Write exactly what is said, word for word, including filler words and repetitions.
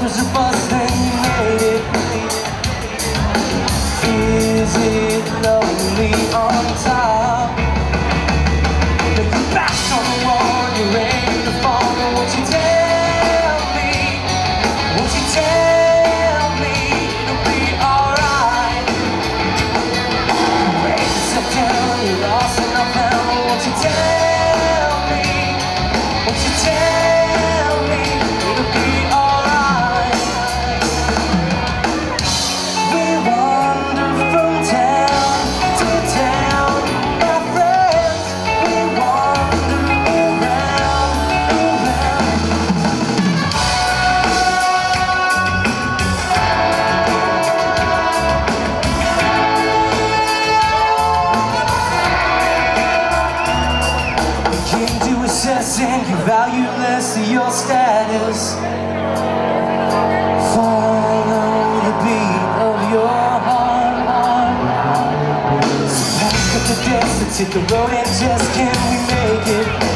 there's a bus and you made it. Is it lonely on top? There's a bash on the wall, you're ready to fall. Won't you tell me, won't you tell me it'll be alright? Wait, sit down, you're lost and I found. Won't you tell me, won't you tell me? And you're valueless to your status. Follow the beat of your heart. So pack up the distance, hit the road and just, can we make it?